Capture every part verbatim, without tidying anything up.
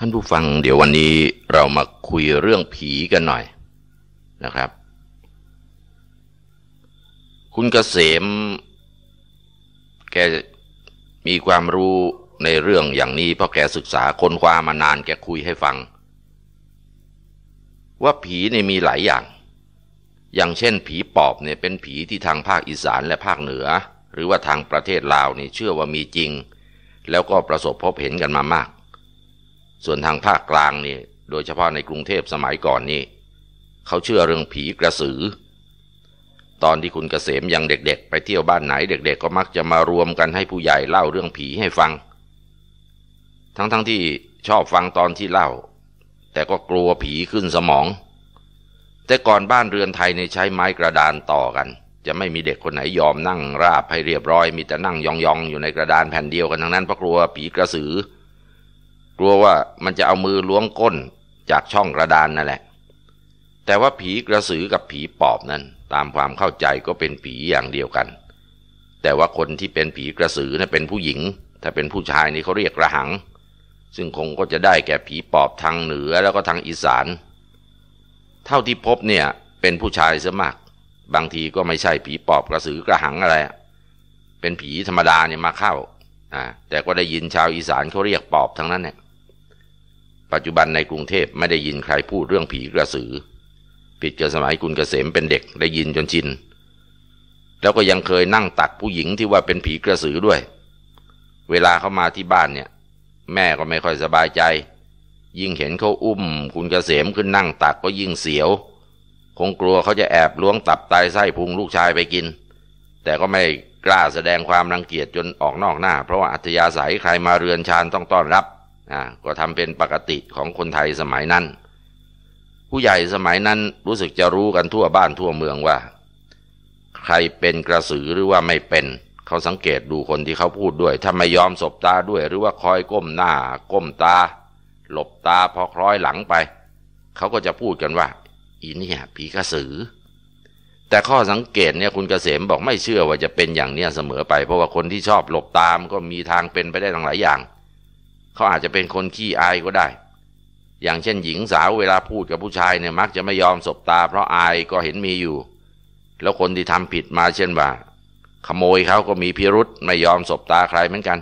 ท่านผู้ฟังเดี๋ยววันนี้เรามาคุยเรื่องผีกันหน่อยนะครับคุณเกษมแกมีความรู้ในเรื่องอย่างนี้เพราะแกศึกษาค้นคว้ามานานแกคุยให้ฟังว่าผีเนี่ยมีหลายอย่างอย่างเช่นผีปอบเนี่ยเป็นผีที่ทางภาคอีสานและภาคเหนือหรือว่าทางประเทศลาวนี่เชื่อว่ามีจริงแล้วก็ประสบพบเห็นกันมามากส่วนทางภาคกลางนี่โดยเฉพาะในกรุงเทพสมัยก่อนนี่เขาเชื่อเรื่องผีกระสือตอนที่คุณเกษมยังเด็กๆไปเที่ยวบ้านไหนเด็กๆก็มักจะมารวมกันให้ผู้ใหญ่เล่าเรื่องผีให้ฟังทั้งๆที่ชอบฟังตอนที่เล่าแต่ก็กลัวผีขึ้นสมองแต่ก่อนบ้านเรือนไทยเนี่ยใช้ไม้กระดานต่อกันจะไม่มีเด็กคนไหนยอมนั่งราบให้เรียบร้อยมีแต่นั่งยองๆอยู่ในกระดานแผ่นเดียวกันทั้งนั้นเพราะกลัวผีกระสือกลัวว่ามันจะเอามือล้วงก้นจากช่องกระดานนั่นแหละแต่ว่าผีกระสือกับผีปอบนั้นตามความเข้าใจก็เป็นผีอย่างเดียวกันแต่ว่าคนที่เป็นผีกระสือน่ะเป็นผู้หญิงถ้าเป็นผู้ชายนี่เขาเรียกระหังซึ่งคงก็จะได้แก่ผีปอบทางเหนือแล้วก็ทางอีสานเท่าที่พบเนี่ยเป็นผู้ชายซะมากบางทีก็ไม่ใช่ผีปอบกระสือกระหังอะไรเป็นผีธรรมดาเนี่ยมาเข้าอ่าแต่ก็ได้ยินชาวอีสานเขาเรียกปอบทั้งนั้นเนี่ยปัจจุบันในกรุงเทพไม่ได้ยินใครพูดเรื่องผีกระสือผิดกับสมัยคุณเกษมเป็นเด็กได้ยินจนชินแล้วก็ยังเคยนั่งตักผู้หญิงที่ว่าเป็นผีกระสือด้วยเวลาเขามาที่บ้านเนี่ยแม่ก็ไม่ค่อยสบายใจยิ่งเห็นเขาอุ้มคุณเกษมขึ้นนั่งตักก็ยิ่งเสียวคงกลัวเขาจะแอบล้วงตับไตไส้พุงลูกชายไปกินแต่ก็ไม่กล้าแสดงความรังเกียจจนออกนอกหน้าเพราะว่าอัธยาศัยใครมาเรือนชานต้องต้อนรับอ่าก็ทำเป็นปกติของคนไทยสมัยนั้นผู้ใหญ่สมัยนั้นรู้สึกจะรู้กันทั่วบ้านทั่วเมืองว่าใครเป็นกระสือหรือว่าไม่เป็นเขาสังเกตดูคนที่เขาพูดด้วยถ้าไม่ยอมสบตาด้วยหรือว่าคอยก้มหน้าก้มตาหลบตาพอคล้อยหลังไปเขาก็จะพูดกันว่าอีเนี่ยผีกระสือแต่ข้อสังเกตเนี่ยคุณเกษมบอกไม่เชื่อว่าจะเป็นอย่างเนี้ยเสมอไปเพราะว่าคนที่ชอบหลบตามก็มีทางเป็นไปได้หลายอย่างเขาอาจจะเป็นคนขี้อายก็ได้อย่างเช่นหญิงสาวเวลาพูดกับผู้ชายเนี่ยมักจะไม่ยอมสบตาเพราะอายก็เห็นมีอยู่แล้วคนที่ทำผิดมาเช่นว่าขโมยเขาก็มีพิรุธไม่ยอมสบตาใครเหมือนกัน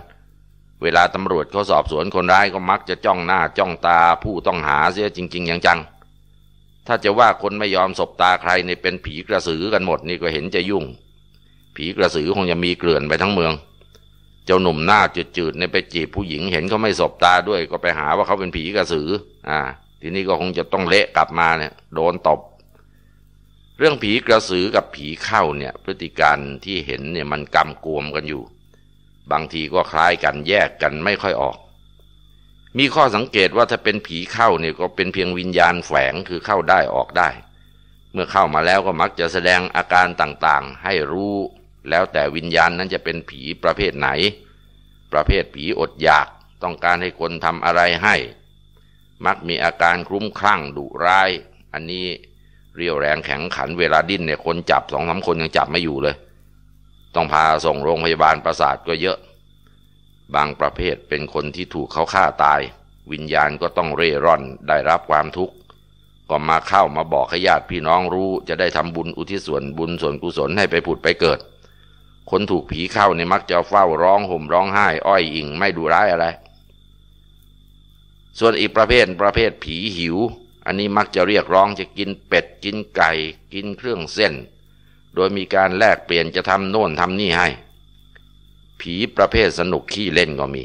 เวลาตำรวจเขาสอบสวนคนร้ายก็มักจะจ้องหน้าจ้องตาผู้ต้องหาเสียจริงๆจังๆถ้าจะว่าคนไม่ยอมสบตาใครเนี่ยเป็นผีกระสือกันหมดนี่ก็เห็นจะยุ่งผีกระสือคงจะมีเกลื่อนไปทั้งเมืองเจ้าหนุ่มหน้าจืดๆเนี่ยไปจีบผู้หญิงเห็นเขาไม่สบตาด้วยก็ไปหาว่าเขาเป็นผีกระสืออ่าทีนี้ก็คงจะต้องเละกลับมาเนี่ยโดนตบเรื่องผีกระสือกับผีเข้าเนี่ยพฤติการที่เห็นเนี่ยมันกำกวมกันอยู่บางทีก็คล้ายกันแยกกันไม่ค่อยออกมีข้อสังเกตว่าถ้าเป็นผีเข้าเนี่ยก็เป็นเพียงวิญญาณแฝงคือเข้าได้ออกได้เมื่อเข้ามาแล้วก็มักจะแสดงอาการต่างๆให้รู้แล้วแต่วิญญาณนั้นจะเป็นผีประเภทไหนประเภทผีอดอยากต้องการให้คนทำอะไรให้มักมีอาการคลุ้มคลั่งดุร้ายอันนี้เรี่ยวแรงแข็งขันเวลาดิ้นเนี่ยคนจับสองสามคนยังจับไม่อยู่เลยต้องพาส่งโรงพยาบาลประสาทก็เยอะบางประเภทเป็นคนที่ถูกเขาฆ่าตายวิญญาณก็ต้องเร่ร่อนได้รับความทุกข์ก็มาเข้ามาบอกให้ญาติพี่น้องรู้จะได้ทำบุญอุทิศส่วนบุญส่วนกุศลให้ไปผุดไปเกิดคนถูกผีเข้าเนี่ยมักจะเฝ้าร้องห่มร้องไห้อ้อยอิงไม่ดุร้ายอะไรส่วนอีกประเภทประเภทผีหิวอันนี้มักจะเรียกร้องจะกินเป็ดกินไก่กินเครื่องเส้นโดยมีการแลกเปลี่ยนจะทำโน่นทำนี่ให้ผีประเภทสนุกขี้เล่นก็มี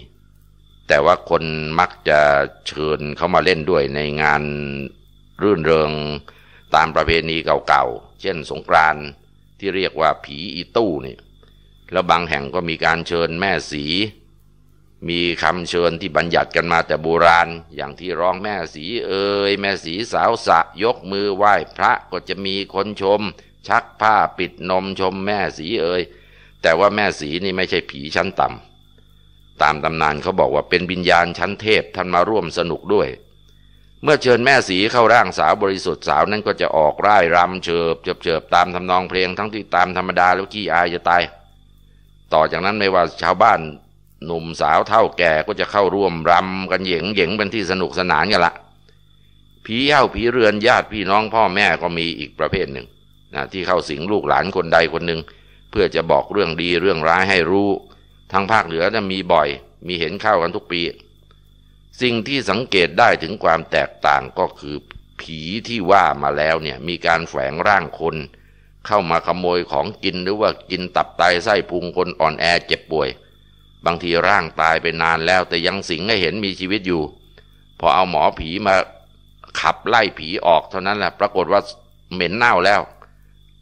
แต่ว่าคนมักจะเชิญเขามาเล่นด้วยในงานรื่นเริงตามประเพณีเก่าๆเช่นสงกรานต์ที่เรียกว่าผีอีตู้นี่แล้วบางแห่งก็มีการเชิญแม่สีมีคำเชิญที่บัญญัติกันมาแต่โบราณอย่างที่ร้องแม่สีเอ่ยแม่สีสาวสะยกมือไหว้พระก็จะมีคนชมชักผ้าปิดนมชมแม่สีเอ่ยแต่ว่าแม่สีนี่ไม่ใช่ผีชั้นต่ำตามตำนานเขาบอกว่าเป็นวิญญาณชั้นเทพท่านมาร่วมสนุกด้วยเมื่อเชิญแม่สีเข้าร่างสาวบริสุทธิ์สาวนั้นก็จะออกร่ายรำเฉิบเฉิบตามทำนองเพลงทั้งที่ตามธรรมดาแล้วขี้อายจะตายต่อจากนั้นไม่ว่าชาวบ้าน หนุ่มสาวเท่าแก่ก็จะเข้าร่วมรำกันเหย่งเหย่งเป็นที่สนุกสนานกันละผีเห่าผีเรือนญาติพี่น้องพ่อแม่ก็มีอีกประเภทหนึ่งนะที่เข้าสิงลูกหลานคนใดคนหนึ่งเพื่อจะบอกเรื่องดีเรื่องร้ายให้รู้ทางภาคเหนือนะมีบ่อยมีเห็นเข้ากันทุกปีสิ่งที่สังเกตได้ถึงความแตกต่างก็คือผีที่ว่ามาแล้วเนี่ยมีการแฝงร่างคนเข้ามาขโมยของกินหรือว่ากินตับไตไส้พุงคนอ่อนแอเจ็บป่วยบางทีร่างตายไปนานแล้วแต่ยังสิงให้เห็นมีชีวิตอยู่พอเอาหมอผีมาขับไล่ผีออกเท่านั้นแหละปรากฏว่าเหม็นเน่าแล้ว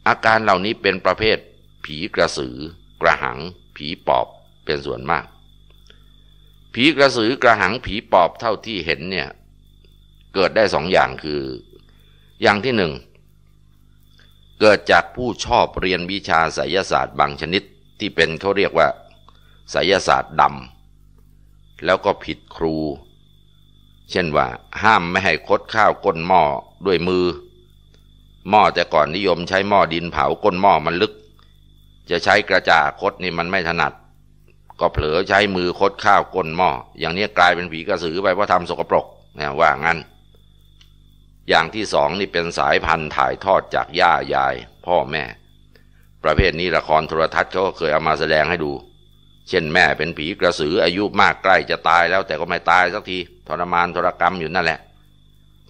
อาการเหล่านี้เป็นประเภทผีกระสือกระหังผีปอบเป็นส่วนมากผีกระสือกระหังผีปอบเท่าที่เห็นเนี่ยเกิดได้สองอย่างคืออย่างที่หนึ่งเกิดจากผู้ชอบเรียนวิชาไสยศาสตร์บางชนิดที่เป็นเขาเรียกว่าไสยศาสตร์ดำแล้วก็ผิดครูเช่นว่าห้ามไม่ให้คดข้าวก้นหม้อด้วยมือหม้อแต่ก่อนนิยมใช้หม้อดินเผาก้นหม้อมันลึกจะใช้กระจาคดนี่มันไม่ถนัดก็เผลอใช้มือคดข้าวก้นหม้ออย่างนี้กลายเป็นผีกระสือไปเพราะทำสกปรกนะว่างั้นอย่างที่สองนี่เป็นสายพันธุ์ถ่ายทอดจากย่ายายพ่อแม่ประเภทนี้ละครโทรทัศน์เขาก็เคยเอามาแสดงให้ดูเช่นแม่เป็นผีกระสืออายุมากใกล้จะตายแล้วแต่ก็ไม่ตายสักทีทรมานทรกรรมอยู่นั่นแหละ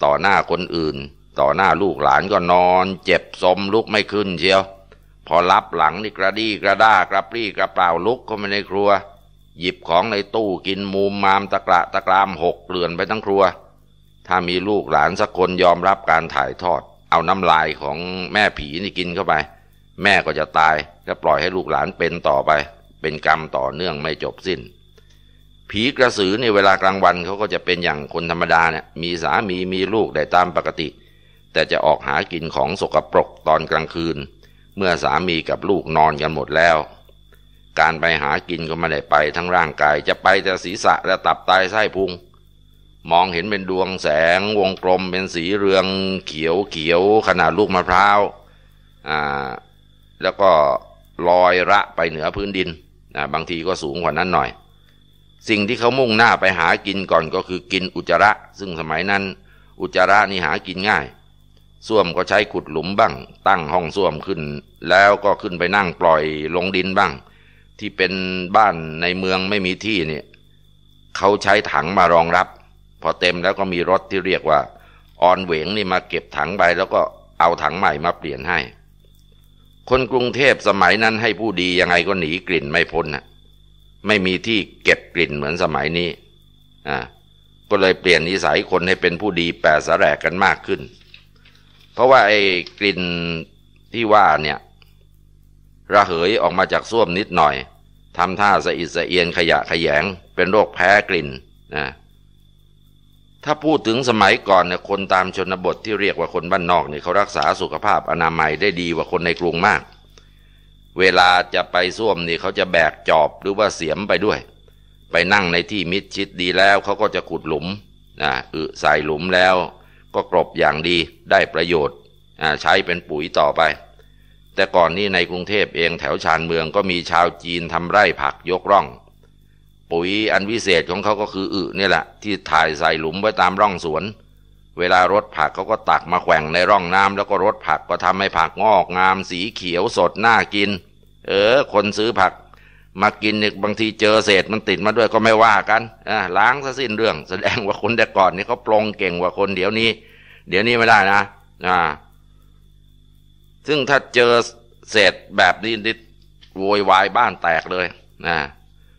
ต่อหน้าคนอื่นต่อหน้าลูกหลานก็นอนเจ็บสมลุกไม่ขึ้นเชียวพอรับหลังนี่กระดี้กระด้ากระปรี้กระเปล่าลุกเข้าไปในครัวหยิบของในตู้กินมูมมามตะกระตะกรามหกเกลื่อนไปทั้งครัวถ้ามีลูกหลานสักคนยอมรับการถ่ายทอดเอาน้ำลายของแม่ผีนี่กินเข้าไปแม่ก็จะตายก็ปล่อยให้ลูกหลานเป็นต่อไปเป็นกรรมต่อเนื่องไม่จบสิ้นผีกระสือในเวลากลางวันเขาก็จะเป็นอย่างคนธรรมดาเนี่ยมีสามีมีลูกได้ตามปกติแต่จะออกหากินของสกปรกตอนกลางคืนเมื่อสามีกับลูกนอนกันหมดแล้วการไปหากินก็ไม่ได้ไปทั้งร่างกายจะไปแต่ศีรษะและตับไตไส้พุงมองเห็นเป็นดวงแสงวงกลมเป็นสีเรืองเขียวเขียวขนาดลูกมะพร้าวอ่าแล้วก็ลอยระไปเหนือพื้นดินนะบางทีก็สูงกว่านั้นหน่อยสิ่งที่เขามุ่งหน้าไปหากินก่อนก็คือกินอุจจาระซึ่งสมัยนั้นอุจจาระนี่หากินง่ายส้วมก็ใช้ขุดหลุมบ้างตั้งห้องส้วมขึ้นแล้วก็ขึ้นไปนั่งปล่อยลงดินบ้างที่เป็นบ้านในเมืองไม่มีที่เนี่ยเขาใช้ถังมารองรับพอเต็มแล้วก็มีรถที่เรียกว่าออนเหวงนี่มาเก็บถังไปแล้วก็เอาถังใหม่มาเปลี่ยนให้คนกรุงเทพสมัยนั้นให้ผู้ดียังไงก็หนีกลิ่นไม่พ้นนะไม่มีที่เก็บกลิ่นเหมือนสมัยนี้อ่าก็เลยเปลี่ยนนิสัยคนให้เป็นผู้ดีแปรสแลกกันมากขึ้นเพราะว่าไอ้กลิ่นที่ว่าเนี่ยระเหยออกมาจากส้วมนิดหน่อยทำท่าสะอิดสะเอียนขยะแขยงเป็นโรคแพ้กลิ่นนะถ้าพูดถึงสมัยก่อนเนี่ยคนตามชนบทที่เรียกว่าคนบ้านนอกเนี่ยเขารักษาสุขภาพอนามัยได้ดีกว่าคนในกรุงมากเวลาจะไปส้วมนี่เขาจะแบกจอบหรือว่าเสียมไปด้วยไปนั่งในที่มิดชิดดีแล้วเขาก็จะขุดหลุมนะอึใส่หลุมแล้วก็กรบอย่างดีได้ประโยชน์ใช้เป็นปุ๋ยต่อไปแต่ก่อนนี้ในกรุงเทพเองแถวชานเมืองก็มีชาวจีนทำไร่ผักยกร่องปุ๋ยอันวิเศษของเขาก็คืออึนี่แหละที่ถ่ายใส่หลุมไว้ตามร่องสวนเวลารดผักเขาก็ตักมาแขว่งในร่องน้ำแล้วก็รดผักก็ทำให้ผักงอกงามสีเขียวสดน่ากินเออคนซื้อผักมากินเนี่ยบางทีเจอเศษมันติดมาด้วยก็ไม่ว่ากันอ่ะล้างซะสิ้นเรื่องแสดงว่าคนแต่ก่อนนี่เขาปลงเก่งกว่าคนเดี๋ยวนี้เดี๋ยวนี้ไม่ได้นะอ่าซึ่งถ้าเจอเศษแบบนี้นี่โวยวายบ้านแตกเลยนะ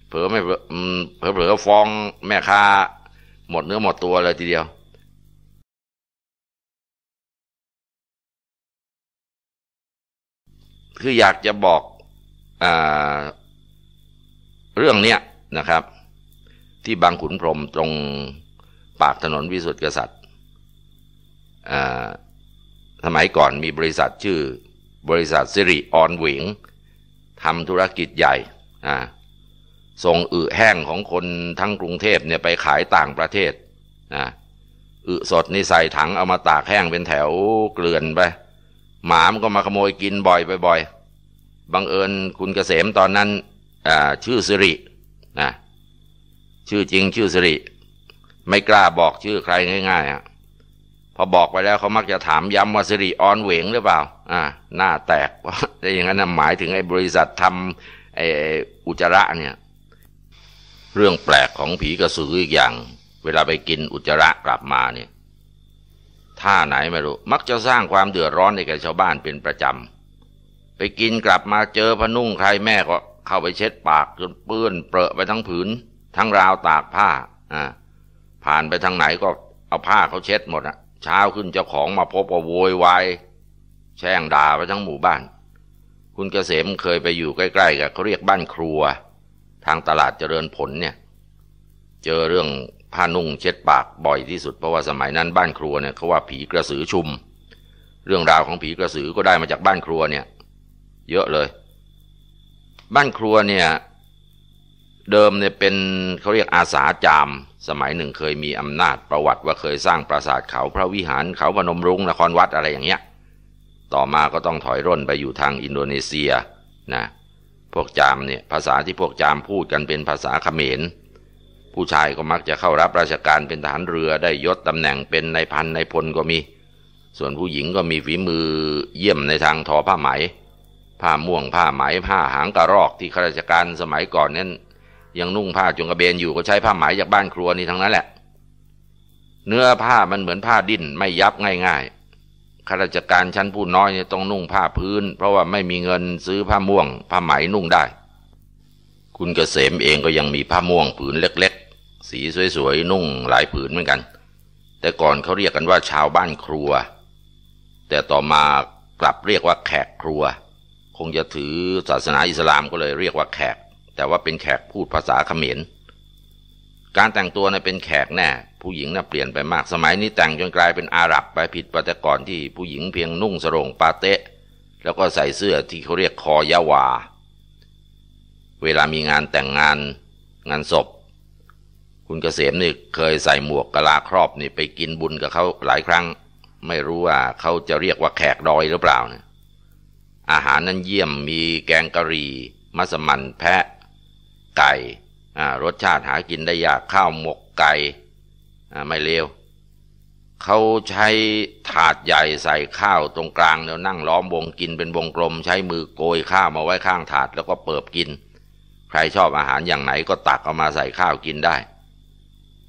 เผลอไม่เผลอฟ้องแม่ค้าหมดเนื้อหมดตัวเลยทีเดียวคืออยากจะบอกอ่าเรื่องเนี้ยนะครับที่บางขุนพรหมตรงปากถนนวิสุทธิกษัตริย์สมัยก่อนมีบริษัทชื่อบริษัทสิริออนเหวงทำธุรกิจใหญ่ส่งอึแห้งของคนทั้งกรุงเทพเนี่ยไปขายต่างประเทศอึสดนี่ใส่ถังเอามาตากแห้งเป็นแถวเกลื่อนไปหมามันก็มาขโมยกินบ่อยบ่อยบังเอิญคุณเกษมตอนนั้นชื่อสิรินะ ชื่อจริงชื่อสิริไม่กล้าบอกชื่อใครง่ายๆฮะพอบอกไปแล้วเขามักจะถามย้ำว่าสิริออนเหวงหรือเปล่าอ่าหน้าแตกว่าได้อย่างนั้นหมายถึงไอ้บริษัททำไอ้อุจจาระเนี่ยเรื่องแปลกของผีกระสืออีกอย่างเวลาไปกินอุจจาระกลับมาเนี่ยท่าไหนไม่รู้มักจะสร้างความเดือดร้อนให้แก่ชาวบ้านเป็นประจำไปกินกลับมาเจอพนุ่งใครแม่ก็เข้าไปเช็ดปากจนเปื้อนเปรอะไปทั้งผืนทั้งราวตากผ้าอ่าผ่านไปทางไหนก็เอาผ้าเขาเช็ดหมดอ่ะเช้าขึ้นเจ้าของมาพบว่าโวยวายแช่งด่าไปทั้งหมู่บ้านคุณเกษมเคยไปอยู่ใกล้ๆกับเขาเรียกบ้านครัวทางตลาดเจริญผลเนี่ยเจอเรื่องผ้านุ่งเช็ดปากบ่อยที่สุดเพราะว่าสมัยนั้นบ้านครัวเนี่ยเขาว่าผีกระสือชุมเรื่องราวของผีกระสือก็ได้มาจากบ้านครัวเนี่ยเยอะเลยบ้านครัวเนี่ยเดิมเนี่ยเป็นเขาเรียกอาสาจามสมัยหนึ่งเคยมีอำนาจประวัติว่าเคยสร้างปราสาทเขาพระวิหารเขาพนมรุ้งนครวัดอะไรอย่างเงี้ยต่อมาก็ต้องถอยร่นไปอยู่ทางอินโดนีเซียนะพวกจามเนี่ยภาษาที่พวกจามพูดกันเป็นภาษาเขมรผู้ชายก็มักจะเข้ารับราชการเป็นทหารเรือได้ยศตำแหน่งเป็นนายพันนายพลก็มีส่วนผู้หญิงก็มีฝีมือเยี่ยมในทางทอผ้าไหมผ้าม่วงผ้าไหมผ้าหางกระรอกที่ข้าราชการสมัยก่อนนั้นยังนุ่งผ้าจงกระเบนอยู่ก็ใช้ผ้าไหมจากบ้านครัวนี่ทั้งนั้นแหละเนื้อผ้ามันเหมือนผ้าดิ้นไม่ยับง่ายๆข้าราชการชั้นผู้น้อยเนี่ยต้องนุ่งผ้าพื้นเพราะว่าไม่มีเงินซื้อผ้าม่วงผ้าไหมนุ่งได้คุณเกษมเองก็ยังมีผ้าม่วงผืนเล็กๆสีสวยๆนุ่งหลายผืนเหมือนกันแต่ก่อนเขาเรียกกันว่าชาวบ้านครัวแต่ต่อมากลับเรียกว่าแขกครัวคงจะถือศาสนาอิสลามก็เลยเรียกว่าแขกแต่ว่าเป็นแขกพูดภาษาเขมรการแต่งตัวเนี่ยเป็นแขกแน่ผู้หญิงน่ะเปลี่ยนไปมากสมัยนี้แต่งจนกลายเป็นอาหรับไปผิดปฏิกรณ์ที่ผู้หญิงเพียงนุ่งสรงปาเตะแล้วก็ใส่เสื้อที่เขาเรียกคอยาวาเวลามีงานแต่งงานงานศพคุณเกษมนี่เคยใส่หมวกกะลาครอบนี่ไปกินบุญกับเขาหลายครั้งไม่รู้ว่าเขาจะเรียกว่าแขกดอยหรือเปล่านะอาหารนั้นเยี่ยมมีแกงกะหรี่มัสมั่นแพะไก่รสชาติหากินได้ยากข้าวหมกไก่ไม่เลวเขาใช้ถาดใหญ่ใส่ข้าวตรงกลางแล้วนั่งล้อมวงกินเป็นวงกลมใช้มือโกยข้าวมาไว้ข้างถาดแล้วก็เปิบกินใครชอบอาหารอย่างไหนก็ตักเอามาใส่ข้าวกินได้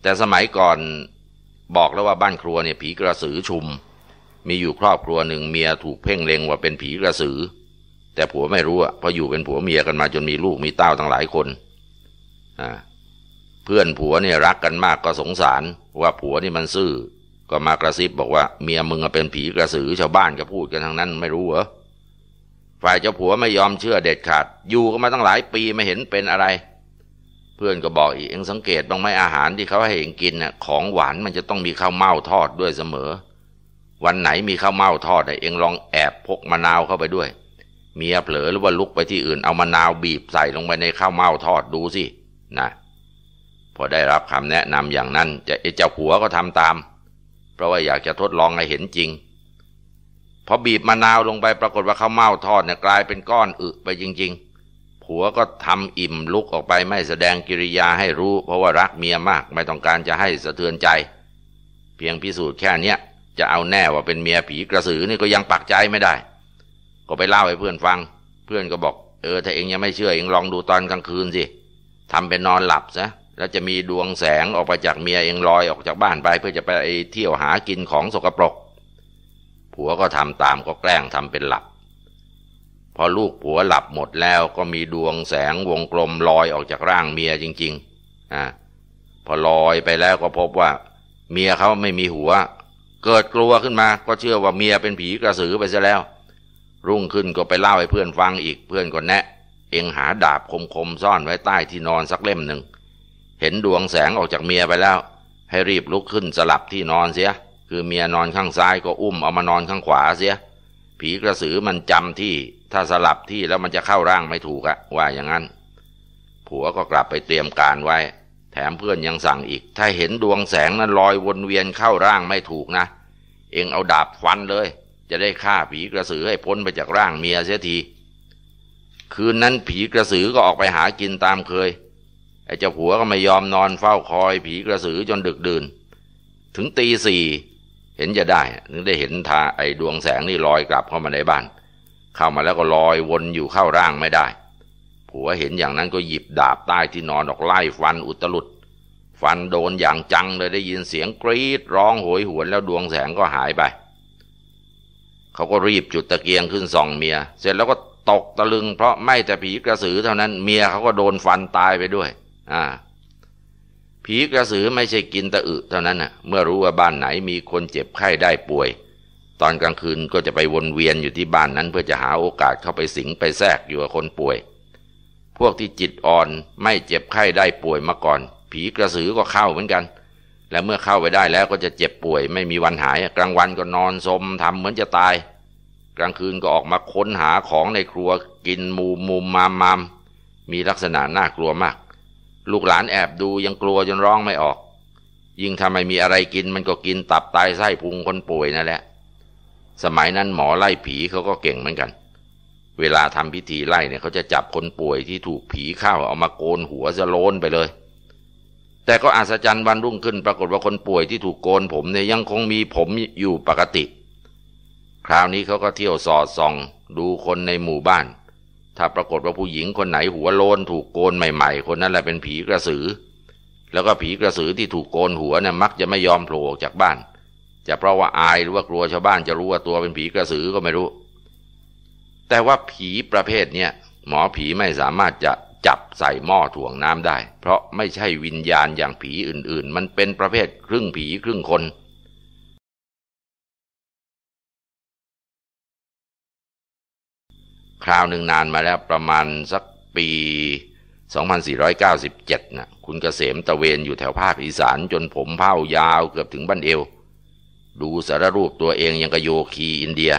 แต่สมัยก่อนบอกแล้วว่าบ้านครัวเนี่ยผีกระสือชุมมีอยู่ครอบครัวหนึ่งเมียถูกเพ่งเล็งว่าเป็นผีกระสือแต่ผัวไม่รู้เพราะอยู่เป็นผัวเมียกันมาจนมีลูกมีเต้าตั้งหลายคนเพื่อนผัวเนี่ยรักกันมากก็สงสารว่าผัวนี่มันซื่อก็มากระซิบบอกว่าเมียมึงเป็นผีกระสือชาวบ้านก็พูดกันทางนั้นไม่รู้เหรอฝ่ายเจ้าผัวไม่ยอมเชื่อเด็ดขาดอยู่ก็มาตั้งหลายปีไม่เห็นเป็นอะไรเพื่อนก็บอกอีกเอ็งสังเกตบ้างไหมอาหารที่เขาให้เอ็งกินน่ะของหวานมันจะต้องมีข้าวเม่าทอดด้วยเสมอวันไหนมีข้าวเม่าทอดเอ็งลองแอบพกมะนาวเข้าไปด้วยเมียเผลอหรือว่าลุกไปที่อื่นเอามะนาวบีบใส่ลงไปในข้าวเม่าทอดดูสินะพอได้รับคำแนะนำอย่างนั้นจะเจ้าผัวก็ทำตามเพราะว่าอยากจะทดลองให้เห็นจริงพอบีบมะนาวลงไปปรากฏว่าข้าวเม่าทอดเนี่ยกลายเป็นก้อนอึไปจริงๆผัวก็ทำอิ่มลุกออกไปไม่แสดงกิริยาให้รู้เพราะว่ารักเมียมากไม่ต้องการจะให้สะเทือนใจเพียงพิสูจน์แค่เนี้ยจะเอาแน่ว่าเป็นเมียผีกระสือนี่ก็ยังปักใจไม่ได้ก็ไปเล่าให้เพื่อนฟังเพื่อนก็บอกเออถ้าเองยังไม่เชื่อเองลองดูตอนกลางคืนสิทำเป็นนอนหลับซะแล้วจะมีดวงแสงออกไปจากเมียเองลอยออกจากบ้านไปเพื่อจะไปเที่ยวหากินของสกปรกผัวก็ทำตามก็แกล้งทำเป็นหลับพอลูกผัวหลับหมดแล้วก็มีดวงแสงวงกลมลอยออกจากร่างเมียจริงๆอ่าพอลอยไปแล้วก็พบว่าเมียเขาไม่มีหัวเกิดกลัวขึ้นมาก็เชื่อว่าเมียเป็นผีกระสือไปซะแล้วรุ่งขึ้นก็ไปเล่าให้เพื่อนฟังอีกเพื่อนก็แนะเองหาดาบคมๆซ่อนไว้ใต้ที่นอนสักเล่มหนึ่งเห็นดวงแสงออกจากเมียไปแล้วให้รีบลุกขึ้นสลับที่นอนเสียคือเมียนอนข้างซ้ายก็อุ้มเอามานอนข้างขวาเสียผีกระสือมันจำที่ถ้าสลับที่แล้วมันจะเข้าร่างไม่ถูกอะว่าอย่างนั้นผัวก็กลับไปเตรียมการไว้แถมเพื่อนยังสั่งอีกถ้าเห็นดวงแสงนั้นลอยวนเวียนเข้าร่างไม่ถูกนะเองเอาดาบฟันเลยจะได้ฆ่าผีกระสือให้พ้นไปจากร่างเมียเสียทีคืนนั้นผีกระสือก็ออกไปหากินตามเคย ไอ้เจ้าผัวก็ไม่ยอมนอนเฝ้าคอยผีกระสือจนดึกดื่นถึงตีสี่เห็นจะได้ถึงได้เห็นทาไอ้ดวงแสงนี่ลอยกลับเข้ามาในบ้านเข้ามาแล้วก็ลอยวนอยู่เข้าร่างไม่ได้ผัวเห็นอย่างนั้นก็หยิบดาบใต้ที่นอนออกไล่ฟันอุตลุดฟันโดนอย่างจังเลยได้ยินเสียงกรีดร้องโหยหวนแล้วดวงแสงก็หายไปเขาก็รีบจุดตะเกียงขึ้นส่องเมียเสร็จแล้วก็ตกตะลึงเพราะไม่แต่ผีกระสือเท่านั้นเมียเขาก็โดนฟันตายไปด้วยอ่าผีกระสือไม่ใช่กินตะอึเท่านั้นน่ะเมื่อรู้ว่าบ้านไหนมีคนเจ็บไข้ได้ป่วยตอนกลางคืนก็จะไปวนเวียนอยู่ที่บ้านนั้นเพื่อจะหาโอกาสเข้าไปสิงไปแทรกอยู่กับคนป่วยพวกที่จิตอ่อนไม่เจ็บไข้ได้ป่วยมาก่อนผีกระสือก็เข้าเหมือนกันและเมื่อเข้าไปได้แล้วก็จะเจ็บป่วยไม่มีวันหายกลางวันก็นอนซมทำเหมือนจะตายกลางคืนก็ออกมาค้นหาของในครัวกินมูมูมามมามมีลักษณะน่ากลัวมากลูกหลานแอบดูยังกลัวจนร้องไม่ออกยิ่งทำไมมีอะไรกินมันก็กินตับไตไส้พุงคนป่วยนั่นแหละสมัยนั้นหมอไล่ผีเขาก็เก่งเหมือนกันเวลาทำพิธีไล่เนี่ยเขาจะจับคนป่วยที่ถูกผีเข้าเอามาโกนหัวจะโลนไปเลยแต่ก็อัศจรรย์วันรุ่งขึ้นปรากฏว่าคนป่วยที่ถูกโกนผมเนี่ยยังคงมีผมอยู่ปกติคราวนี้เขาก็เที่ยวสอดส่องดูคนในหมู่บ้านถ้าปรากฏว่าผู้หญิงคนไหนหัวโลนถูกโกนใหม่ๆคนนั้นแหละเป็นผีกระสือแล้วก็ผีกระสือที่ถูกโกนหัวเนี่ยมักจะไม่ยอมโผล่ออกจากบ้านจะเพราะว่าอายหรือว่ากลัวชาวบ้านจะรู้ว่าตัวเป็นผีกระสือก็ไม่รู้แต่ว่าผีประเภทเนี้ยหมอผีไม่สามารถจะจับใส่หม้อถ่วงน้ำได้เพราะไม่ใช่วิญญาณอย่างผีอื่นๆมันเป็นประเภทครึ่งผีครึ่งคนคราวหนึ่งนานมาแล้วประมาณสักปีสองพันสี่ร้อยเก้าสิบเจ็ดนะคุณเกษมตะเวนอยู่แถวภาคอีสานจนผมเผ่ายาวเกือบถึงบั้นเอวดูสารรูปตัวเองยังกะโยคีอินเดีย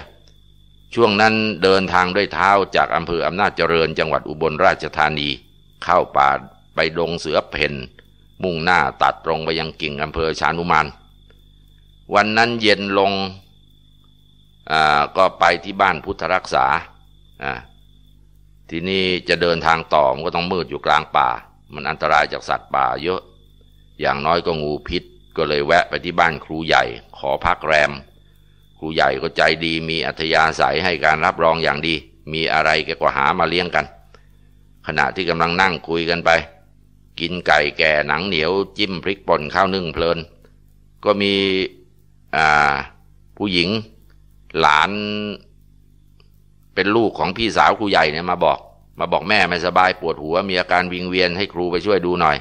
ช่วงนั้นเดินทางด้วยเท้าจากอำเภออำนาจเจริญจังหวัดอุบลราชธานีเข้าป่าไปดงเสือเพ่นมุ่งหน้าตัดตรงไปยังกิ่งอำเภอชานุมานวันนั้นเย็นลงอ่าก็ไปที่บ้านพุทธรักษาอ่าที่นี่จะเดินทางต่อมันก็ต้องมืดอยู่กลางป่ามันอันตรายจากสัตว์ป่าเยอะอย่างน้อยก็งูพิษก็เลยแวะไปที่บ้านครูใหญ่ขอพักแรมครูใหญ่ก็ใจดีมีอัธยาศัยให้การรับรองอย่างดีมีอะไรแกก็หามาเลี้ยงกันขณะที่กำลังนั่งคุยกันไปกินไก่แก่หนังเหนียวจิ้มพริกป่นข้าวนึ่งเพลินก็มีอ่าผู้หญิงหลานเป็นลูกของพี่สาวครูใหญ่เนี่ยมาบอกมาบอกแม่ไม่สบายปวดหัวมีอาการวิงเวียนให้ครูไปช่วยดูหน่อย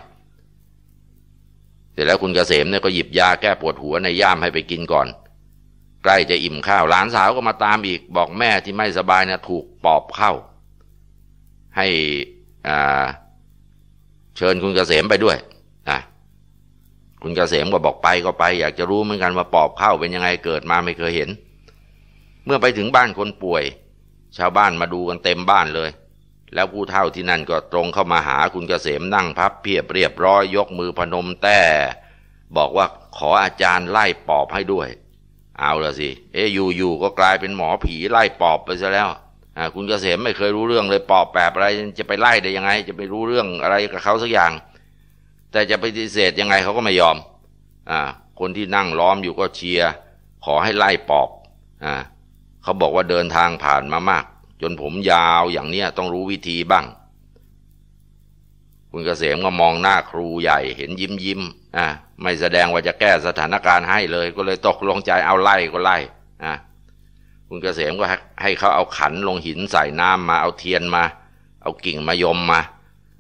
เสร็จแล้วคุณเกษมเนี่ยก็หยิบยาแก้ปวดหัวในย่ามให้ไปกินก่อนใกล้จะอิ่มข้าวหลานสาวก็มาตามอีกบอกแม่ที่ไม่สบายนะถูกปอบเข้าให้อ่าเชิญคุณเกษมไปด้วยนะคุณเกษมก็บอกไปก็ไปอยากจะรู้เหมือนกันว่าปอบเข้าเป็นยังไงเกิดมาไม่เคยเห็นเมื่อไปถึงบ้านคนป่วยชาวบ้านมาดูกันเต็มบ้านเลยแล้วผู้เฒ่าที่นั่นก็ตรงเข้ามาหาคุณเกษมนั่งพับเพียบเรียบร้อยยกมือพนมแต่บอกว่าขออาจารย์ไล่ปอบให้ด้วยเอาละสิเอ๊ะอยู่ๆก็กลายเป็นหมอผีไล่ปอบไปซะแล้วอ่าคุณเกษมไม่เคยรู้เรื่องเลยปอบแปบอะไรจะไปไล่ได้ยังไงจะไปรู้เรื่องอะไรกับเขาสักอย่างแต่จะปฏิเสธยังไงเขาก็ไม่ยอมอ่าคนที่นั่งล้อมอยู่ก็เชียร์ขอให้ไล่ปอบอ่าเขาบอกว่าเดินทางผ่านมามากจนผมยาวอย่างเนี้ยต้องรู้วิธีบ้างคุณเกษมก็มองหน้าครูใหญ่เห็นยิ้มยิ้มอ่ะไม่แสดงว่าจะแก้สถานการณ์ให้เลยก็เลยตกลงใจเอาไล่ก็ไล่อ่ะคุณเกษมก็ให้เขาเอาขันลงหินใส่น้ำมาเอาเทียนมาเอากิ่งมะยมมา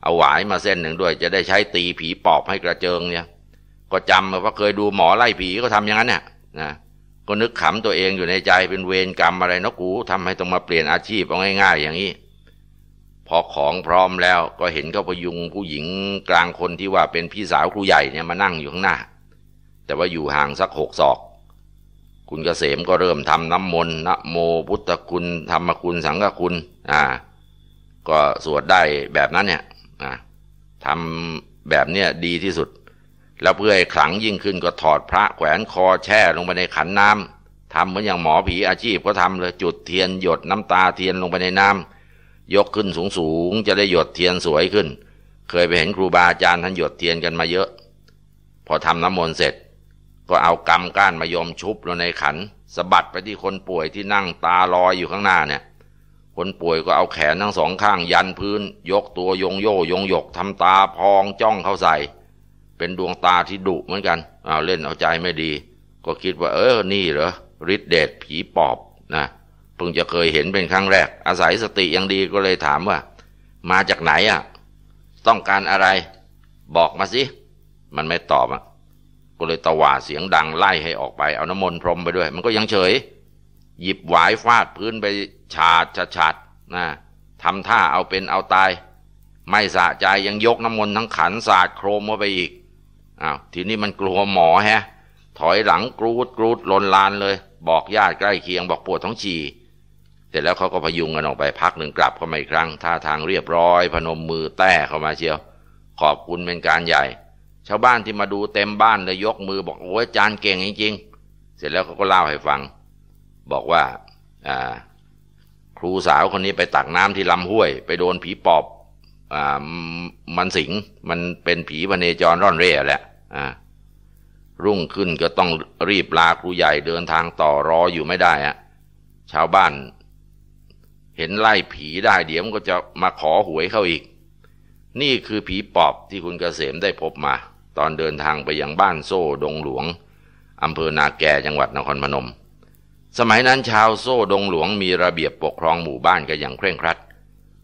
เอาหวายมาเส้นหนึ่งด้วยจะได้ใช้ตีผีปอบให้กระเจิงเนี่ยก็จำว่าเคยดูหมอไล่ผีก็ทำอย่างนั้นเนี่ยนะก็นึกขำตัวเองอยู่ในใจเป็นเวรกรรมอะไรนะกูทำให้ต้องมาเปลี่ยนอาชีพเอาง่ายๆอย่างนี้พอของพร้อมแล้วก็เห็นเขาพยุงผู้หญิงกลางคนที่ว่าเป็นพี่สาวครูใหญ่เนี่ยมานั่งอยู่ข้างหน้าแต่ว่าอยู่ห่างสักหกศอกคุณเกษมก็เริ่มทำน้ำมนต์นะโมพุทธคุณธรรมคุณสังฆคุณอ่าก็สวดได้แบบนั้นเนี่ยอ่าทำแบบเนี้ยดีที่สุดแล้วเพื่อให้ขลังยิ่งขึ้นก็ถอดพระแขวนคอแช่ลงไปในขันน้ำทำเหมือนอย่างหมอผีอาชีพก็ทำเลยจุดเทียนหยดน้ำตาเทียนลงไปในน้ำยกขึ้นสูงๆจะได้หยดเทียนสวยขึ้น เคยไปเห็นครูบาอาจารย์ท่านหยดเทียนกันมาเยอะพอทำน้ำมนต์เสร็จก็เอากำก้านมะยมชุบลงในขันสะบัดไปที่คนป่วยที่นั่งตาลอยอยู่ข้างหน้าเนี่ยคนป่วยก็เอาแขนทั้งสองข้างยันพื้นยกตัวยงโยยงหยกทำตาพองจ้องเข้าใส่เป็นดวงตาที่ดุเหมือนกันเอาเล่นเอาใจไม่ดีก็คิดว่าเออนี่เหรอฤทธิ์เดชผีปอบนะเพิ่งจะเคยเห็นเป็นครั้งแรกอาศัยสติยังดีก็เลยถามว่ามาจากไหนอ่ะต้องการอะไรบอกมาสิมันไม่ตอบอ่ะก็เลยตะหว่าเสียงดังไล่ให้ออกไปเอาน้ำมนต์พรมไปด้วยมันก็ยังเฉยหยิบหวายฟาดพื้นไปฉาดฉาดนะทำท่าเอาเป็นเอาตายไม่สะใจยังยกน้ำมนต์ทั้งขันสาดโครมมาไปอีกอ้าวทีนี้มันกลัวหมอแฮะถอยหลังกรูดกรูดลนลานเลยบอกญาติใกล้เคียงบอกปวดท้องฉี่เสร็จแล้วเขาก็พยุงกันออกไปพักหนึ่งกลับเข้ามาอีกครั้งท่าทางเรียบร้อยพนมมือแต้เข้ามาเชียวขอบคุณเป็นการใหญ่ชาวบ้านที่มาดูเต็มบ้านเลยยกมือบอกโอ้ยอาจารย์เก่งจริงๆเสร็จแล้วเขาก็เล่าให้ฟังบอกว่าครูสาวคนนี้ไปตักน้ำที่ลำห้วยไปโดนผีปอบมันสิงมันเป็นผีพเนจรร่อนเร่แหละรุ่งขึ้นก็ต้องรีบลาครูใหญ่เดินทางต่อรออยู่ไม่ได้อะชาวบ้านเห็นไล่ผีได้เดี๋ยวมันก็จะมาขอหวยเข้าอีกนี่คือผีปอบที่คุณเกษมได้พบมาตอนเดินทางไปยังบ้านโซ่ดงหลวงอำเภอนาแกจังหวัดนครพนมสมัยนั้นชาวโซ่ดงหลวงมีระเบียบปกครองหมู่บ้านกันอย่างเคร่งครัด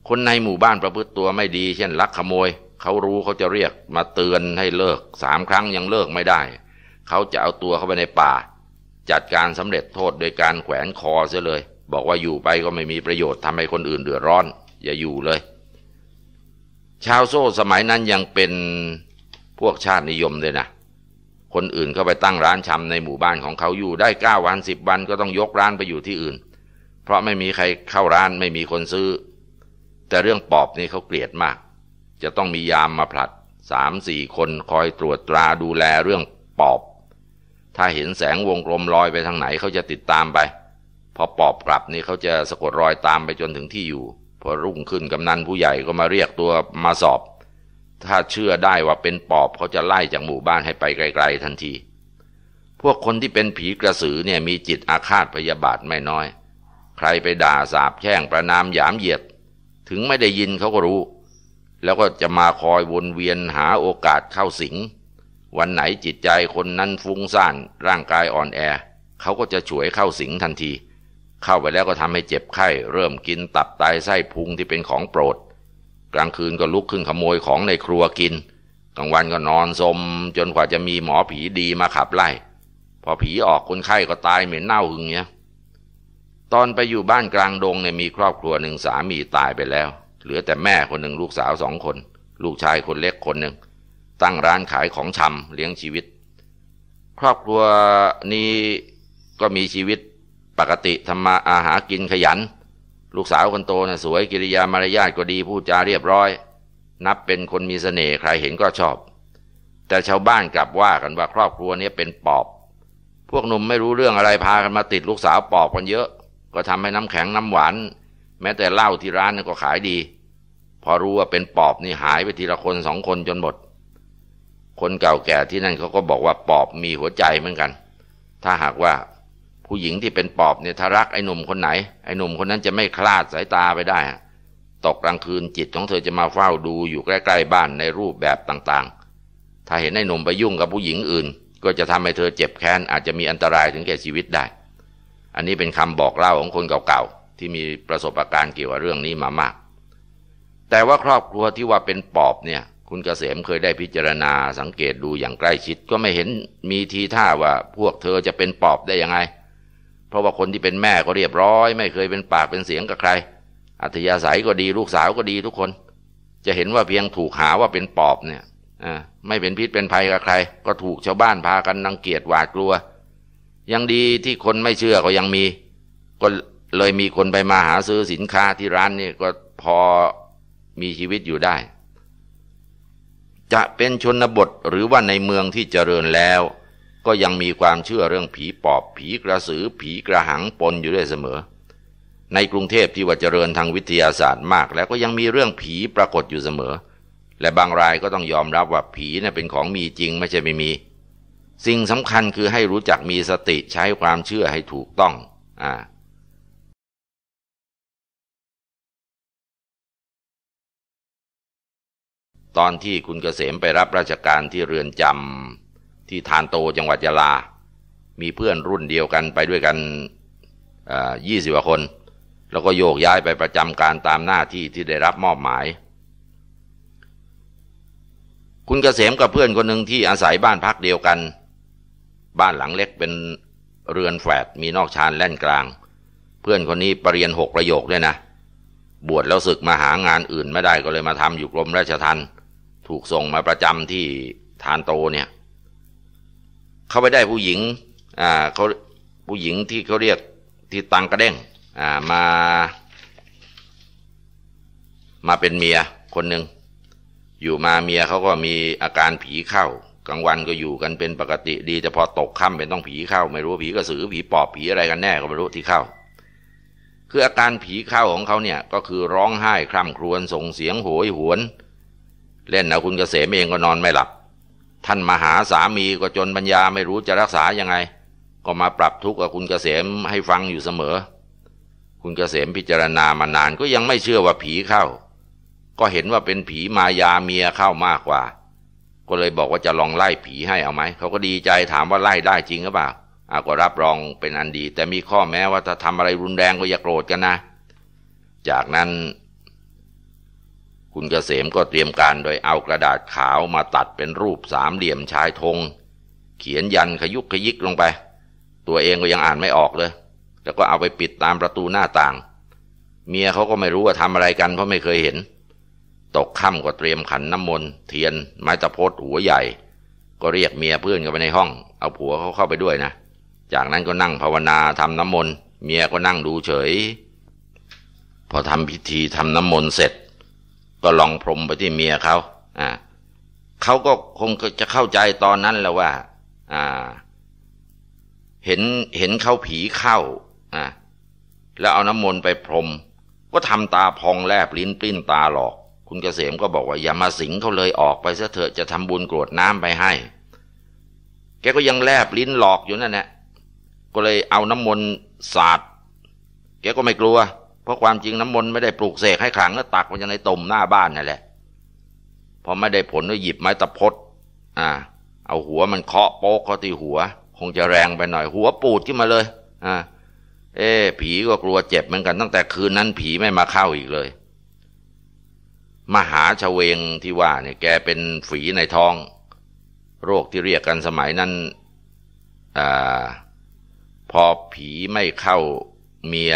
คนในหมู่บ้านประพฤติตัวไม่ดีเช่นลักขโมยเขารู้เขาจะเรียกมาเตือนให้เลิกสามครั้งยังเลิกไม่ได้เขาจะเอาตัวเข้าไปในป่าจัดการสำเร็จโทษโดยการแขวนคอเสียเลยบอกว่าอยู่ไปก็ไม่มีประโยชน์ทำให้คนอื่นเดือดร้อนอย่าอยู่เลยชาวโซ่สมัยนั้นยังเป็นพวกชาตินิยมเลยนะคนอื่นเข้าไปตั้งร้านชำในหมู่บ้านของเขาอยู่ได้เก้าวันสิบวันก็ต้องยกร้านไปอยู่ที่อื่นเพราะไม่มีใครเข้าร้านไม่มีคนซื้อแต่เรื่องปอบนี่เขาเกลียดมากจะต้องมียามมาผลัดสามสี่คนคอยตรวจตราดูแลเรื่องปอบถ้าเห็นแสงวงกลมลอยไปทางไหนเขาจะติดตามไปพอปอบกลับนี่เขาจะสะกดรอยตามไปจนถึงที่อยู่พอรุ่งขึ้นกำนันผู้ใหญ่ก็มาเรียกตัวมาสอบถ้าเชื่อได้ว่าเป็นปอบเขาจะไล่จากหมู่บ้านให้ไปไกลๆทันทีพวกคนที่เป็นผีกระสือเนี่ยมีจิตอาฆาตพยาบาทไม่น้อยใครไปด่าสาปแช่งประนามหยามเหยียดถึงไม่ได้ยินเขาก็รู้แล้วก็จะมาคอยวนเวียนหาโอกาสเข้าสิงวันไหนจิตใจคนนั้นฟุ้งซ่านร่างกายอ่อนแอเขาก็จะฉวยเข้าสิงทันทีเข้าไปแล้วก็ทำให้เจ็บไข้เริ่มกินตับไตไส้พุงที่เป็นของโปรดกลางคืนก็ลุกขึ้นขโมยของในครัวกินกลางวันก็นอนสมจนกว่าจะมีหมอผีดีมาขับไล่พอผีออกคนไข้ก็ตายเหม็นเน่าหึงเนี้ยตอนไปอยู่บ้านกลางดงเนี่ยมีครอบครัวหนึ่งสามีตายไปแล้วเหลือแต่แม่คนหนึ่งลูกสาวสองคนลูกชายคนเล็กคนหนึ่งตั้งร้านขายของชำเลี้ยงชีวิตครอบครัวนี้ก็มีชีวิตปกติทำมาอาหากินขยันลูกสาวคนโตน่ะสวยกิริยามารยาทก็ดีพูดจาเรียบร้อยนับเป็นคนมีเสน่ห์ใครเห็นก็ชอบแต่ชาวบ้านกลับว่ากันว่าครอบครัวนี้เป็นปอบพวกหนุ่มไม่รู้เรื่องอะไรพากันมาติดลูกสาวปอบกันเยอะก็ทำให้น้ำแข็งน้ำหวานแม้แต่เหล้าที่ร้านก็ขายดีพอรู้ว่าเป็นปอบนี่หายไปทีละคนสองคนจนหมดคนเก่าแก่ที่นั่นเขาก็บอกว่าปอบมีหัวใจเหมือนกันถ้าหากว่าผู้หญิงที่เป็นปอบเนี่ยถ้ารักไอ้หนุ่มคนไหนไอ้หนุ่มคนนั้นจะไม่คลาดสายตาไปได้ตกกลางคืนจิตของเธอจะมาเฝ้าดูอยู่ใกล้ๆบ้านในรูปแบบต่างๆถ้าเห็นไอ้หนุ่มไปยุ่งกับผู้หญิงอื่นก็จะทำให้เธอเจ็บแค้นอาจจะมีอันตรายถึงแก่ชีวิตได้อันนี้เป็นคำบอกเล่าของคนเก่าๆที่มีประสบการณ์เกี่ยวกับเรื่องนี้มามากแต่ว่าครอบครัวที่ว่าเป็นปอบเนี่ยคุณเกษมเคยได้พิจารณาสังเกตดูอย่างใกล้ชิดก็ไม่เห็นมีทีท่าว่าพวกเธอจะเป็นปอบได้ยังไงเพราะว่าคนที่เป็นแม่ก็เรียบร้อยไม่เคยเป็นปากเป็นเสียงกับใครอัธยาศัยก็ดีลูกสาวก็ดีทุกคนจะเห็นว่าเพียงถูกหาว่าเป็นปอบเนี่ยไม่เป็นพิษเป็นภัยกับใครก็ถูกชาวบ้านพากันรังเกียจหวาดกลัวยังดีที่คนไม่เชื่อก็ยังมีก็เลยมีคนไปมาหาซื้อสินค้าที่ร้านนี่ก็พอมีชีวิตอยู่ได้จะเป็นชนบทหรือว่าในเมืองที่เจริญแล้วก็ยังมีความเชื่อเรื่องผีปอบผีกระสือผีกระหังปนอยู่ด้วยเสมอในกรุงเทพที่ว่าเจริญทางวิทยาศาสตร์มากแล้วก็ยังมีเรื่องผีปรากฏอยู่เสมอ และบางรายก็ต้องยอมรับว่าผีนะเป็นของมีจริงไม่ใช่ไม่มีสิ่งสำคัญคือให้รู้จักมีสติใช้ความเชื่อให้ถูกต้องอ่าตอนที่คุณเกษมไปรับราชการที่เรือนจำที่ทานโตจังหวัดยะลามีเพื่อนรุ่นเดียวกันไปด้วยกันยี่สิบกว่าคนแล้วก็โยกย้ายไปประจำการตามหน้าที่ที่ได้รับมอบหมายคุณเกษมกับเพื่อนคนหนึ่งที่อาศัยบ้านพักเดียวกันบ้านหลังเล็กเป็นเรือนแฝดมีนอกชานแล่นกลางเพื่อนคนนี้ปริญญาหกประโยคด้วยนะบวชแล้วศึกมาหางานอื่นไม่ได้ก็เลยมาทำอยู่กรมราชทัณฑ์ถูกส่งมาประจำที่ทานโตเนี่ยเขาไปได้ผู้หญิงอ่าเขาผู้หญิงที่เขาเรียกที่ตังกระเด้งอ่ามามาเป็นเมียคนหนึ่งอยู่มาเมียเขาก็มีอาการผีเข้ากลางวันก็อยู่กันเป็นปกติดีแต่พอตกค่ำเป็นต้องผีเข้าไม่รู้ผีกระสือผีปอบผีอะไรกันแน่ก็ไม่รู้ที่เข้าคืออาการผีเข้าของเขาเนี่ยก็คือร้องไห้คร่ำครวญส่งเสียงโหยหวนเล่นเอาคุณเกษมเองก็นอนไม่หลับท่านมาหาสามีก็จนปัญญาไม่รู้จะรักษายังไงก็มาปรับทุกข์กับคุณเกษมให้ฟังอยู่เสมอคุณเกษมพิจารณามานานก็ยังไม่เชื่อว่าผีเข้าก็เห็นว่าเป็นผีมายาเมียเข้ามากกว่าก็เลยบอกว่าจะลองไล่ผีให้เอาไหมเขาก็ดีใจถามว่าไล่ได้จริงหรือเปล่าอ่ะก็รับรองเป็นอันดีแต่มีข้อแม้ว่าถ้าทำอะไรรุนแรงก็อย่าโกรธกันนะจากนั้นคุณเกษมก็เตรียมการโดยเอากระดาษขาวมาตัดเป็นรูปสามเหลี่ยมชายธงเขียนยันขยุกขยิกลงไปตัวเองก็ยังอ่านไม่ออกเลยแล้วก็เอาไปปิดตามประตูหน้าต่างเมียเขาก็ไม่รู้ว่าทำอะไรกันเพราะไม่เคยเห็นตกค่ำก็เตรียมขันน้ำมนต์เทียนไม้ตะพดหัวใหญ่ก็เรียกเมียเพื่อนกันไปในห้องเอาผัวเขาเข้าไปด้วยนะจากนั้นก็นั่งภาวนาทำน้ำมนต์เมียก็นั่งดูเฉยพอทำพิธีทำน้ำมนต์เสร็จก็ลองพรมไปที่เมียเขาอ่าเขาก็คงจะเข้าใจตอนนั้นแล้วว่าอ่าเห็นเห็นเขาผีเข้าอ่าแล้วเอาน้ำมนต์ไปพรมก็ทำตาพองแลบลิ้นปลิ้นตาหลอกคุณเกษมก็บอกว่าอย่ามาสิงเขาเลยออกไปซะเถอะจะทำบุญกรวดน้ำไปให้แกก็ยังแลบลิ้นหลอกอยู่นั่นแหละก็เลยเอาน้ำมนต์สาดแกก็ไม่กลัวเพราะความจริงน้ำมนต์ไม่ได้ปลูกเสกให้ขลังแล้วตักมันจะในตุ่มหน้าบ้านนั่นแหละพอไม่ได้ผลก็หยิบไม้ตะพดอ่าเอาหัวมันเคาะโป๊กเขาที่หัวคงจะแรงไปหน่อยหัวปูดขึ้นมาเลยอ่าเอ๊ผีก็กลัวเจ็บเหมือนกันตั้งแต่คืนนั้นผีไม่มาเข้าอีกเลยมหาชเวงที่ว่าเนี่ยแกเป็นฝีในท้องโรคที่เรียกกันสมัยนั้นอ่าพอผีไม่เข้าเมีย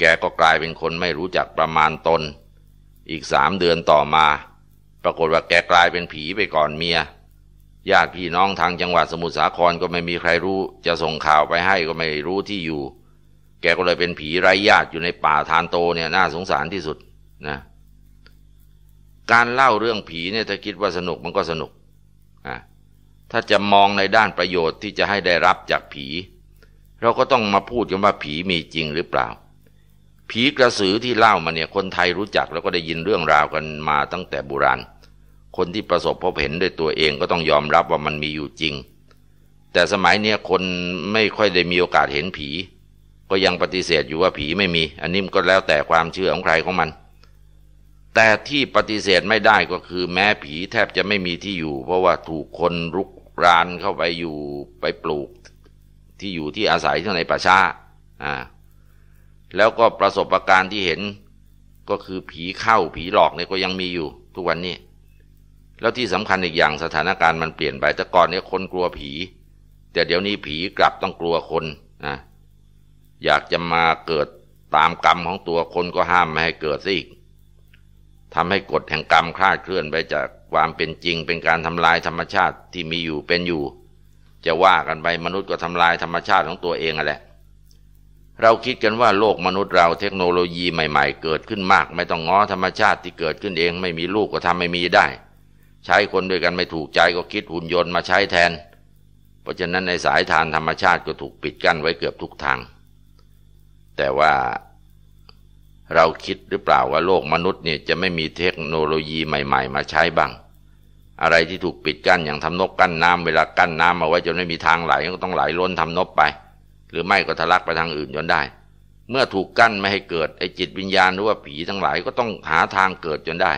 แกก็กลายเป็นคนไม่รู้จักประมาณตนอีกสามเดือนต่อมาปรากฏว่าแกกลายเป็นผีไปก่อนเมียญาติพี่น้องทางจังหวัดสมุทรสาครก็ไม่มีใครรู้จะส่งข่าวไปให้ก็ไม่รู้ที่อยู่แกก็เลยเป็นผีไร้ญาติอยู่ในป่าทานโตเนี่ยน่าสงสารที่สุดนะการเล่าเรื่องผีเนี่ยถ้าคิดว่าสนุกมันก็สนุกนะถ้าจะมองในด้านประโยชน์ที่จะให้ได้รับจากผีเราก็ต้องมาพูดกันว่าผีมีจริงหรือเปล่าผีกระสือที่เล่ามาเนี่ยคนไทยรู้จักแล้วก็ได้ยินเรื่องราวกันมาตั้งแต่โบราณคนที่ประสบพบเห็นด้วยตัวเองก็ต้องยอมรับว่ามันมีอยู่จริงแต่สมัยเนี้ยคนไม่ค่อยได้มีโอกาสเห็นผีก็ยังปฏิเสธอยู่ว่าผีไม่มีอันนี้มันก็แล้วแต่ความเชื่อของใครของมันแต่ที่ปฏิเสธไม่ได้ก็คือแม้ผีแทบจะไม่มีที่อยู่เพราะว่าถูกคนรุกรานเข้าไปอยู่ไปปลูกที่อยู่ที่อาศัยที่ในป่าช้าอ่าแล้วก็ประสบการณ์ที่เห็นก็คือผีเข้าผีหลอกเนี่ยก็ยังมีอยู่ทุกวันนี้แล้วที่สำคัญอีกอย่างสถานการณ์มันเปลี่ยนไปแต่ก่อนเนี่ยคนกลัวผีแต่เดี๋ยวนี้ผีกลับต้องกลัวคนนะอยากจะมาเกิดตามกรรมของตัวคนก็ห้ามไม่ให้เกิดซะอีกทำให้กฎแห่งกรรมคลาดเคลื่อนไปจากความเป็นจริงเป็นการทำลายธรรมชาติที่มีอยู่เป็นอยู่จะว่ากันไปมนุษย์ก็ทำลายธรรมชาติของตัวเองแหละเราคิดกันว่าโลกมนุษย์เราเทคโนโลยีใหม่ๆเกิดขึ้นมากไม่ต้องง้อธรรมชาติที่เกิดขึ้นเองไม่มีลูกก็ทำไม่มีได้ใช้คนด้วยกันไม่ถูกใจก็คิดหุ่นยนต์มาใช้แทนเพราะฉะนั้นในสายทางธรรมชาติก็ถูกปิดกั้นไว้เกือบทุกทางแต่ว่า เราคิดหรือเปล่าว่าโลกมนุษย์เนี่ยจะไม่มีเทคโนโลยีใหม่ๆมาใช้บ้างอะไรที่ถูกปิดกั้นอย่างทำนบกั้นน้ำเวลากั้นน้ำเอาไว้จนไม่มีทางไหลก็ต้องไหลล้นทำนบไปหรือไม่ก็ทะลักไปทางอื่นจนได้เมื่อถูกกั้นไม่ให้เกิดไอ้จิตวิญญาณหรือว่าผีทั้งหลายก็ต้องหาทางเกิดจนได้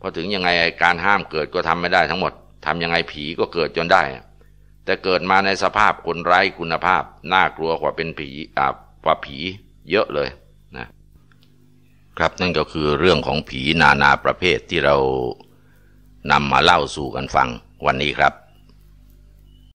พอถึงยังไงการห้ามเกิดก็ทำไม่ได้ทั้งหมดทำยังไงผีก็เกิดจนได้แต่เกิดมาในสภาพคนไร้คุณภาพน่ากลัวกว่าเป็นผีอ่ากว่าผีเยอะเลยนะครับนั่นก็คือเรื่องของผีนานาประเภทที่เรานำมาเล่าสู่กันฟังวันนี้ครับ